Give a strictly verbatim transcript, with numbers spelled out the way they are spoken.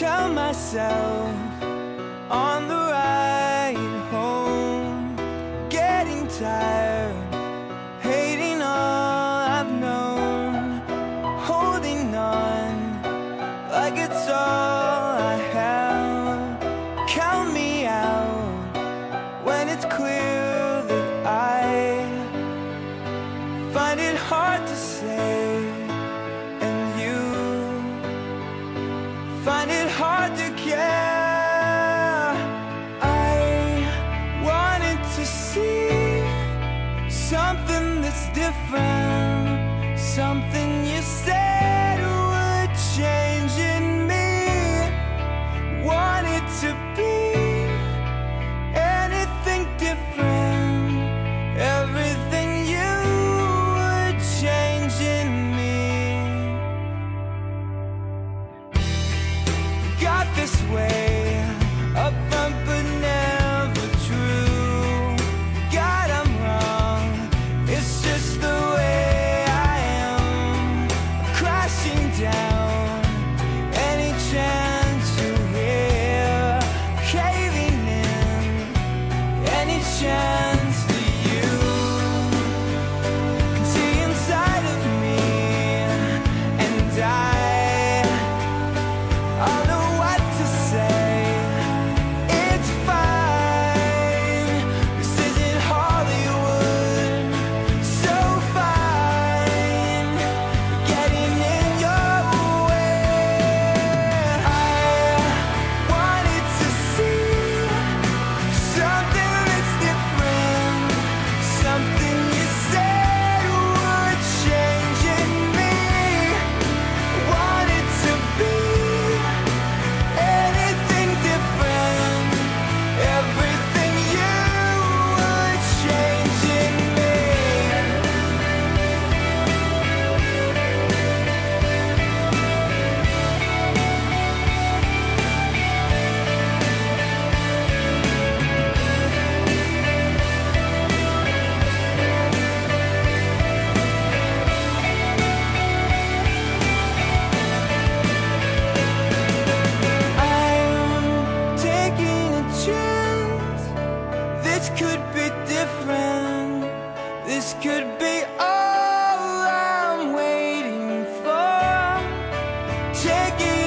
tell myself on the ride home, getting tired, hating all I've known, holding on like it's all I have. Count me out when it's clear that I find it hard to say. Find it hard to care. I wanted to see something that's different, something you said would change in me. Wanted to be anything different, everything you would change in me. Got this way up front but never true. God, I'm wrong, it's just the way I am. Crashing down any chance you hear, caving in any chance. This could be all I'm waiting for. Taking